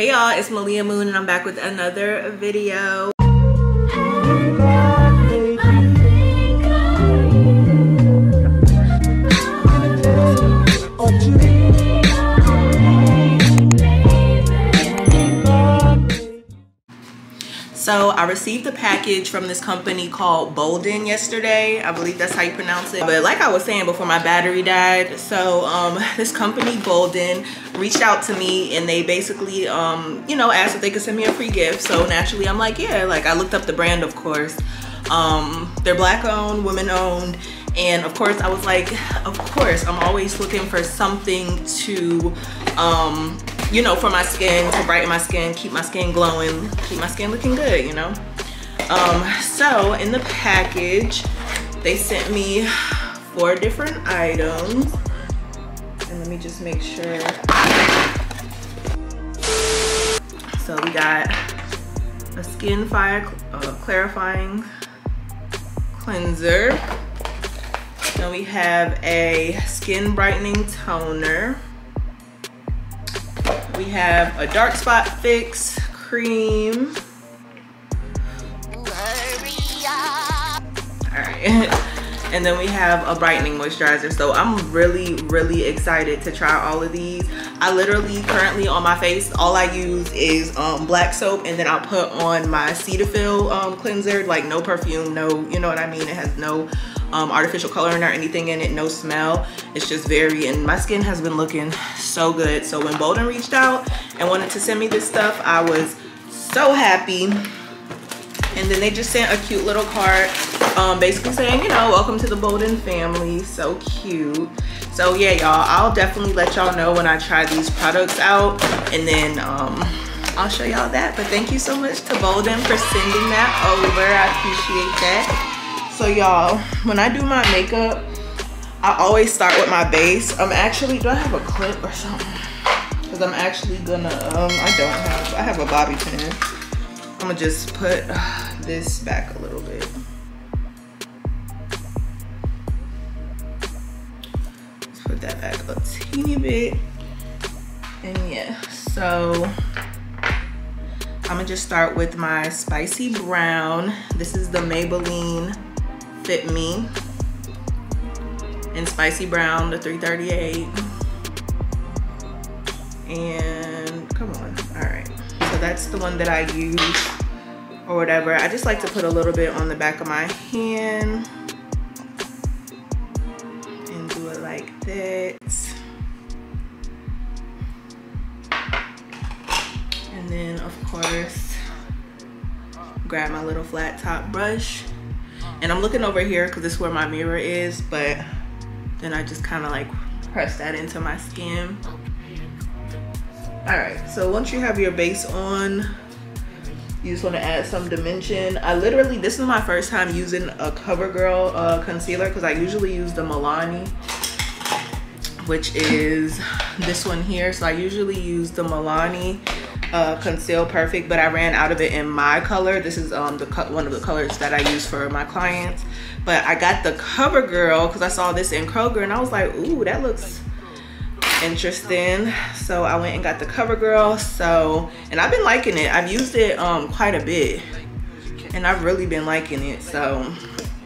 Hey y'all, it's Meleah Moon and I'm back with another video. So I received a package from this company called Bolden yesterday. I believe that's how you pronounce it. But like I was saying before, my battery died. So this company Bolden reached out to me and they basically, you know, asked if they could send me a free gift. So naturally I'm like, yeah, like I looked up the brand, of course. They're black owned, women owned. And of course I was like, of course, I'm always looking for something to, you know, for my skin, to brighten my skin, keep my skin glowing, keep my skin looking good, you know? So in the package, they sent me 4 different items. And let me just make sure. So we got a skin fire clarifying cleanser. Then we have a skin brightening toner. We have a dark spot fix cream. Alright. And then we have a brightening moisturizer. So I'm really excited to try all of these. I literally currently on my face, all I use is black soap, and then I'll put on my Cetaphil cleanser, like no perfume, no, you know what I mean? It has no artificial coloring or anything in it, no smell. It's just very, and my skin has been looking so good. So when Bolden reached out and wanted to send me this stuff, I was so happy. And then they just sent a cute little card, basically saying, you know, welcome to the Bolden family. So cute. So yeah, y'all, I'll definitely let y'all know when I try these products out, and then I'll show y'all that. But thank you so much to Bolden for sending that over. I appreciate that. So y'all, when I do my makeup, I always start with my base. I'm actually, do I have a clip or something? Because I'm actually gonna, I don't have, I have a bobby pin. I'm gonna just put this back a little bit. Let's put that back a teeny bit. And yeah, so I'm gonna just start with my spicy brown. This is the Maybelline Fit Me in spicy brown, the 338. And come on. All right, so that's the one that I use or whatever. I just like to put a little bit on the back of my hand and do it like that, and then of course grab my little flat top brush. And I'm looking over here because this is where my mirror is, but then I just kind of like press that into my skin. All right, so once you have your base on, you just want to add some dimension. I literally, this is my first time using a CoverGirl concealer, because I usually use the Milani, which is this one here. So I usually use the Milani Conceal Perfect, but I ran out of it in my color. This is one of the colors that I use for my clients. But I got the CoverGirl because I saw this in Kroger and I was like, ooh, that looks interesting. So I went and got the CoverGirl. So, and I've been liking it. I've used it quite a bit and I've really been liking it. So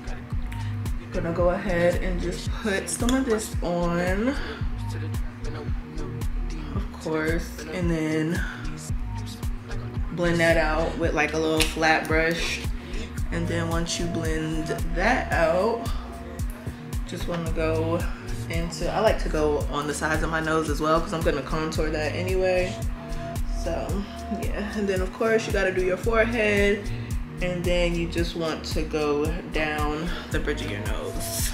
I'm gonna go ahead and just put some of this on, of course, and then blend that out with like a little flat brush. And then once you blend that out, just want to go into, I like to go on the sides of my nose as well because I'm going to contour that anyway. So yeah, and then of course you got to do your forehead, and then you just want to go down the bridge of your nose.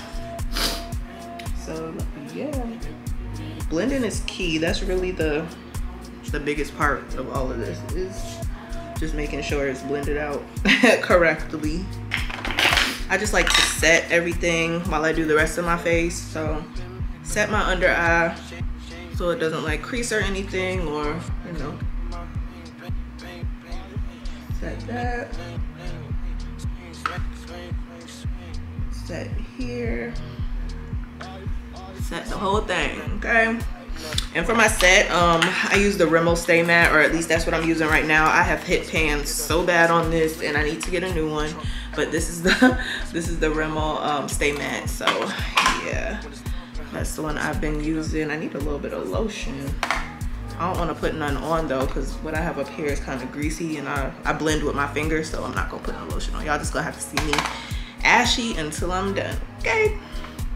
So yeah, blending is key. That's really the biggest part of all of this, is just making sure it's blended out correctly. I just like to set everything while I do the rest of my face. So set my under eye so it doesn't like crease or anything, or you know, set that, set here, set the whole thing. Okay, And for my set, I use the Rimmel Stay Matte, or at least that's what I'm using right now. I have hit pans so bad on this, and I need to get a new one. But this is the Rimmel Stay Matte. So yeah, that's the one I've been using. I need a little bit of lotion. I don't want to put none on though, because what I have up here is kind of greasy, and I blend with my fingers, so I'm not gonna put no lotion on. Y'all just gonna have to see me ashy until I'm done. Okay.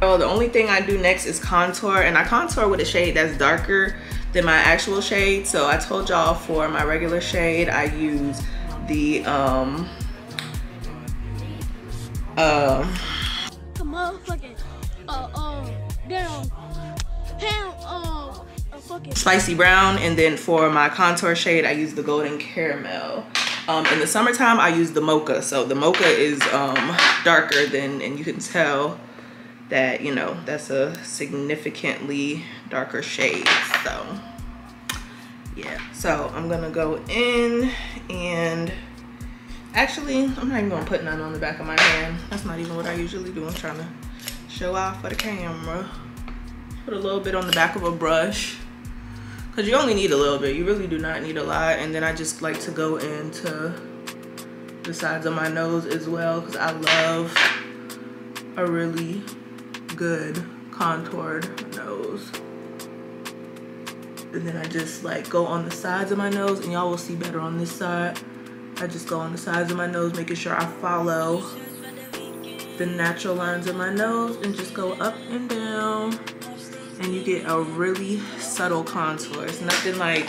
So the only thing I do next is contour, and I contour with a shade that's darker than my actual shade. So I told y'all for my regular shade I use the spicy brown, and then for my contour shade I use the golden caramel. In the summertime I use the mocha. So the mocha is darker than, and you can tell that, you know, that's a significantly darker shade. So yeah, so I'm gonna go in, and actually I'm not even gonna put none on the back of my hand. That's not even what I usually do. I'm trying to show off for the camera. Put a little bit on the back of a brush, because you only need a little bit, you really do not need a lot. And then I just like to go into the sides of my nose as well, because I love a really good contoured nose. And then I just like go on the sides of my nose, and y'all will see better on this side. I just go on the sides of my nose, making sure I follow the natural lines of my nose, and just go up and down, and you get a really subtle contour. It's nothing like,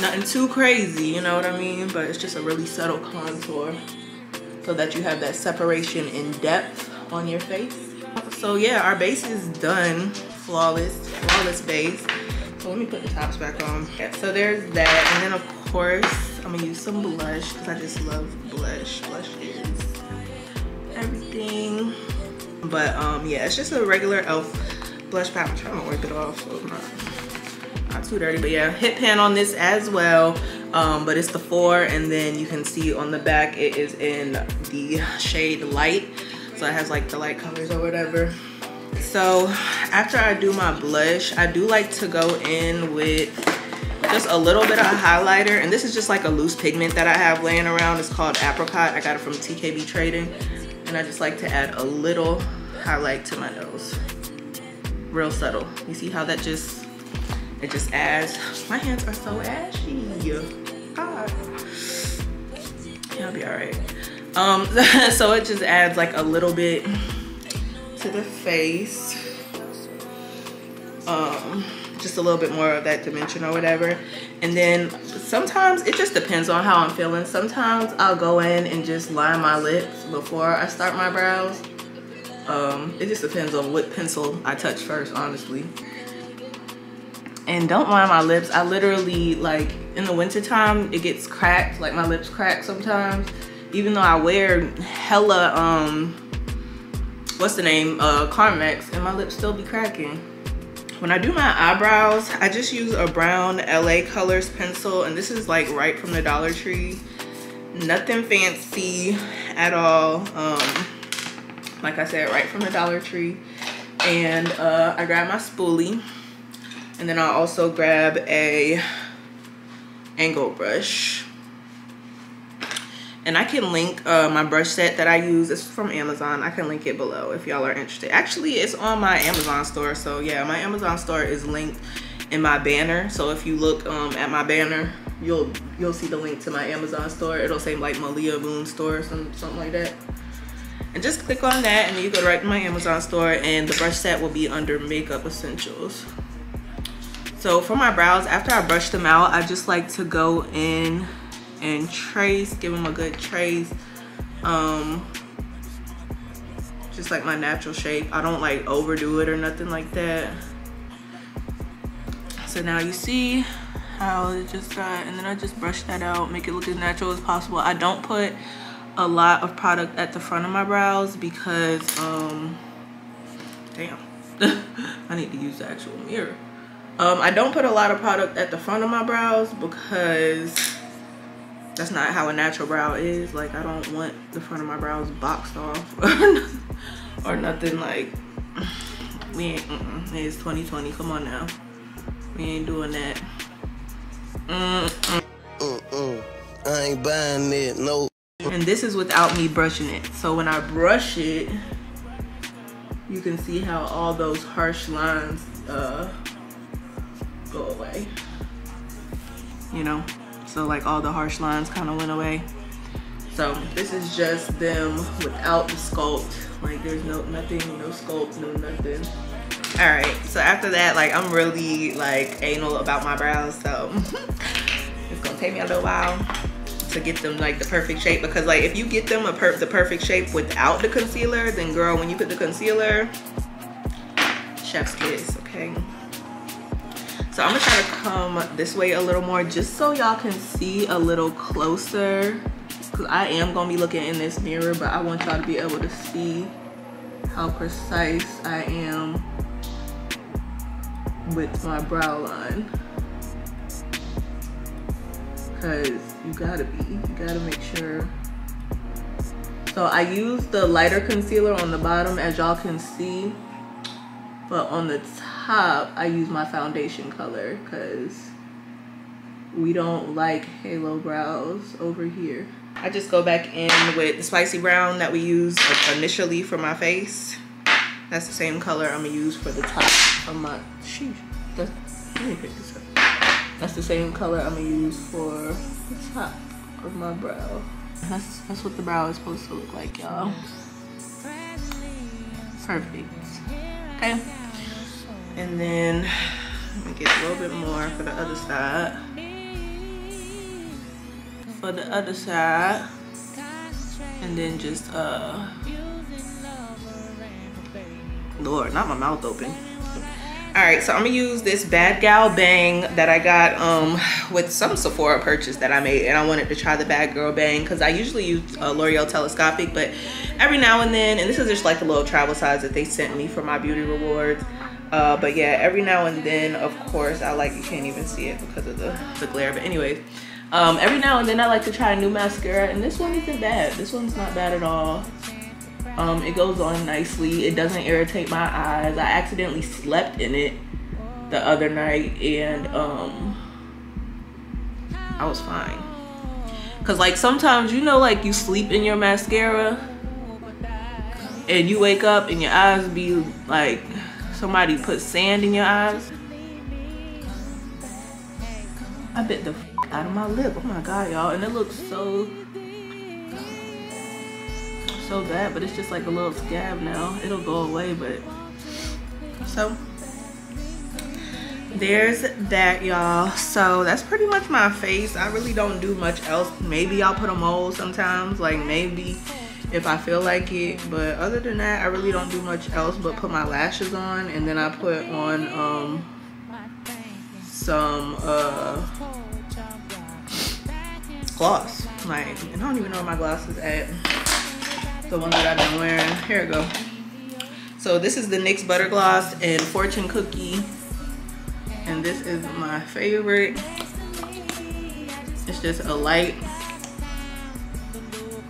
nothing too crazy, you know what I mean? But it's just a really subtle contour, so that you have that separation in depth on your face. So yeah, our base is done. Flawless base. So let me put the tops back on. Yeah, so there's that. And then of course, I'm gonna use some blush, because I just love blush. Blush is everything. But yeah, it's just a regular e.l.f. blush pad. I'm trying to wipe it off so it's not too dirty. But yeah, hit pan on this as well. But it's the 4, and then you can see on the back it is in the shade light. So it has like the light colors or whatever. So after I do my blush, I do like to go in with just a little bit of a highlighter, and this is just like a loose pigment that I have laying around. It's called Apricot. I got it from TKB Trading, and I just like to add a little highlight to my nose. Real subtle. You see how that just, it just adds. My hands are so ashy. God. I'll be all right. So it just adds like a little bit to the face, just a little bit more of that dimension or whatever. And then sometimes it just depends on how I'm feeling. Sometimes I'll go in and just line my lips before I start my brows. It just depends on what pencil I touch first, honestly. And don't line my lips. I literally, like in the winter time, it gets cracked, like my lips crack sometimes. Even though I wear hella, what's the name, Carmex, and my lips still be cracking. When I do my eyebrows, I just use a brown LA Colors pencil, and this is like right from the Dollar Tree. Nothing fancy at all. Like I said, right from the Dollar Tree. And I grab my spoolie, and then I also grab a angle brush. And I can link my brush set that I use. It's from Amazon. I can link it below if y'all are interested. Actually, it's on my Amazon store. So yeah, my Amazon store is linked in my banner. So if you look at my banner, you'll see the link to my Amazon store. It'll say like Meleah Moon store or something like that. And just click on that, and you go right to my Amazon store, and the brush set will be under Makeup Essentials. So for my brows, after I brush them out, I just like to go in and trace, give them a good trace, just like my natural shape. I don't like overdo it or nothing like that. So now you see how it just got, and then I just brush that out, make it look as natural as possible. I don't put a lot of product at the front of my brows because damn, I need to use the actual mirror. I don't put a lot of product at the front of my brows because that's not how a natural brow is. Like, I don't want the front of my brows boxed off or nothing. Like, we ain't, it is 2020, come on now. We ain't doing that. I ain't buying it, no. And this is without me brushing it. So when I brush it, you can see how all those harsh lines go away. You know, so like all the harsh lines kind of went away. So this is just them without the sculpt. Like there's no sculpt, no nothing. All right, so after that, like I'm really like anal about my brows, so it's gonna take me a little while to get them like the perfect shape, because like if you get them the perfect shape without the concealer, then girl, when you put the concealer, chef's kiss, okay? So I'm gonna try to come this way a little more just so y'all can see a little closer, because I am gonna be looking in this mirror, but I want y'all to be able to see how precise I am with my brow line. Because you gotta make sure. So I use the lighter concealer on the bottom, as y'all can see, but on the top I use my foundation color, because we don't like halo brows over here. I just go back in with the spicy brown that we used initially for my face. That's the same color I'm gonna use for the top of my, sheesh, let me pick this up. That's the same color I'm gonna use for the top of my brow. That's what the brow is supposed to look like, y'all. Perfect. Okay. And then I'm gonna get a little bit more for the other side. For the other side. And then just Lord, not my mouth open. All right, so I'm gonna use this Bad Gal Bang that I got with some Sephora purchase that I made, and I wanted to try the Bad Girl Bang because I usually use L'Oreal Telescopic, but every now and then, and this is just like a little travel size that they sent me for my beauty rewards. But yeah, every now and then, of course, I like, you can't even see it because of the glare, but anyways, every now and then I like to try a new mascara, and this one isn't bad. This one's not bad at all. It goes on nicely. It doesn't irritate my eyes. I accidentally slept in it the other night, and I was fine. Cause like sometimes, you know, like you sleep in your mascara and you wake up and your eyes be like somebody put sand in your eyes. I bit the f out of my lip. Oh my God, y'all. And it looks so bad, but it's just like a little scab now. It'll go away, but so there's that, y'all. So that's pretty much my face. I really don't do much else. Maybe I'll put a mole sometimes, like maybe if I feel like it, but other than that I really don't do much else but put my lashes on, and then I put on some gloss, like, and I don't even know where my gloss is at. The one that I've been wearing. Here we go. So this is the NYX Butter Gloss and Fortune Cookie, and this is my favorite. It's just a light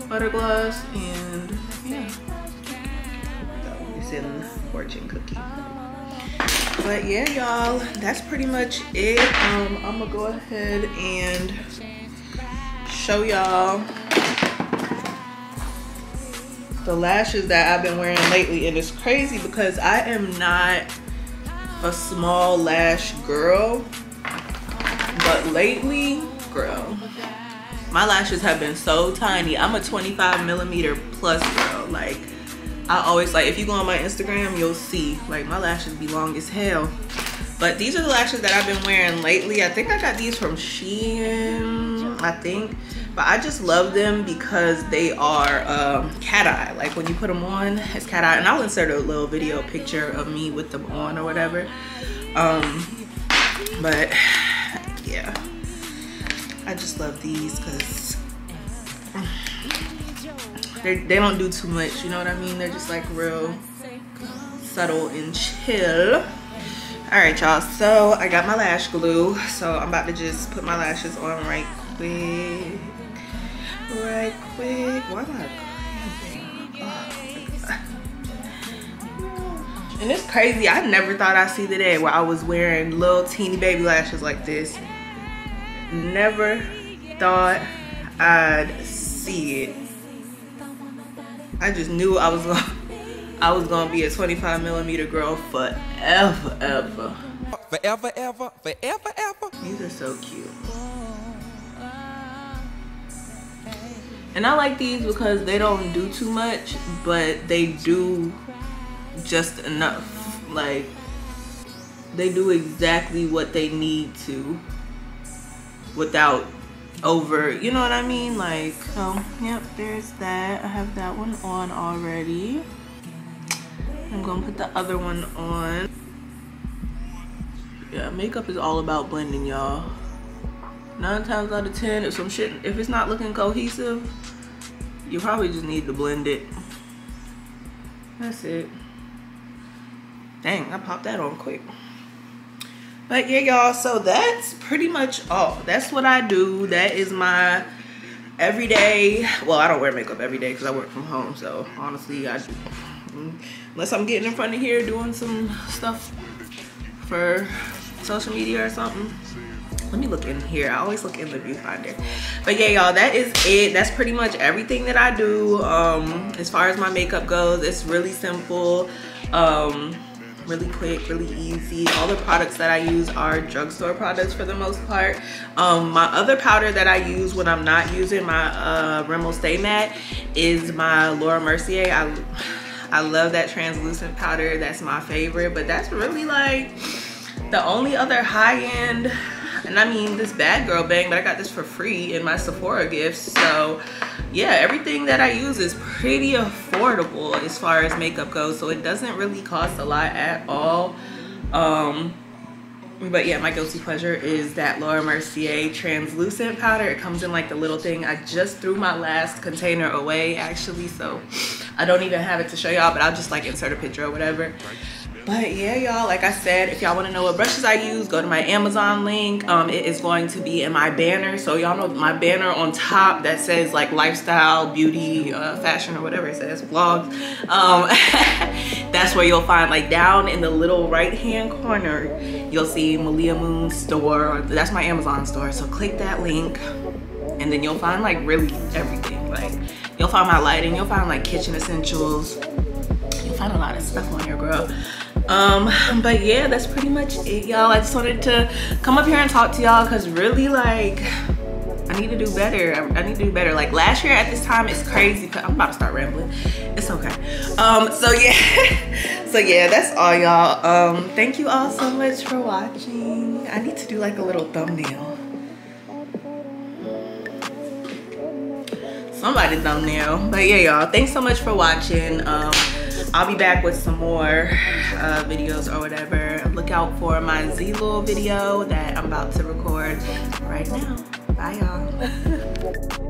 butter gloss, and yeah, that one is in Fortune Cookie. But yeah, y'all, that's pretty much it. I'm gonna go ahead and show y'all the lashes that I've been wearing lately. And it's crazy because I am not a small lash girl, but lately, girl, my lashes have been so tiny. I'm a 25mm plus girl. Like, I always, like, if you go on my Instagram, you'll see, like, my lashes be long as hell. But these are the lashes that I've been wearing lately. I think I got these from Shein, I think. But I just love them because they are cat eye. Like when you put them on, it's cat eye. And I'll insert a little video picture of me with them on or whatever. But yeah, I just love these because they don't do too much. You know what I mean? They're just like real subtle and chill. All right, y'all. So I got my lash glue. So I'm about to just put my lashes on right quick. Right quick. Why am I cramping? Oh, And it's crazy, I never thought I'd see the day where I was wearing little teeny baby lashes like this. Never thought I'd see it. I just knew I was gonna be a 25 millimeter girl forever. These are so cute. And I like these because they don't do too much, but they do just enough. Like, they do exactly what they need to without over, you know what I mean? Like, so yep, there's that. I have that one on already. I'm gonna put the other one on. Yeah, makeup is all about blending, y'all. 9 times out of 10, if it's not looking cohesive, you probably just need to blend it. That's it. Dang, I popped that on quick. But yeah, y'all, so that's pretty much all. That's what I do. That is my everyday. Well, I don't wear makeup every day because I work from home, so honestly, I do. Unless I'm getting in front of here doing some stuff for social media or something. Let me look in here. I always look in the viewfinder. But yeah, y'all, that is it. That's pretty much everything that I do. As far as my makeup goes, it's really simple, really quick, really easy. All the products that I use are drugstore products for the most part. My other powder that I use when I'm not using my Rimmel Stay Matte is my Laura Mercier. I love that translucent powder. That's my favorite, but that's really like the only other high-end. And I mean, this Bad Girl Bang, but I got this for free in my Sephora gifts. So yeah, everything that I use is pretty affordable as far as makeup goes. So it doesn't really cost a lot at all. But yeah, my guilty pleasure is that Laura Mercier translucent powder. It comes in like the little thing. I just threw my last container away actually, so I don't even have it to show y'all, but I'll just like insert a picture or whatever. But yeah, y'all, like I said, if y'all want to know what brushes I use, go to my Amazon link. It is going to be in my banner. So y'all know my banner on top that says like lifestyle, beauty, fashion, or whatever it says, vlogs. That's where you'll find, like down in the little right-hand corner, you'll see Meleah Moon store. That's my Amazon store. So click that link and then you'll find like really everything. Like you'll find my lighting, you'll find like kitchen essentials. You'll find a lot of stuff on your girl. But yeah, that's pretty much it, y'all. I just wanted to come up here and talk to y'all because really, like, I need to do better. I need to do better. Like last year at this time, it's crazy because I'm about to start rambling. It's okay. So yeah. So yeah, that's all, y'all. Thank you all so much for watching. I need to do like a little thumbnail. Somebody's thumbnail. But yeah, y'all, thanks so much for watching. I'll be back with some more videos or whatever. Look out for my Zilul video that I'm about to record right now. Bye, y'all.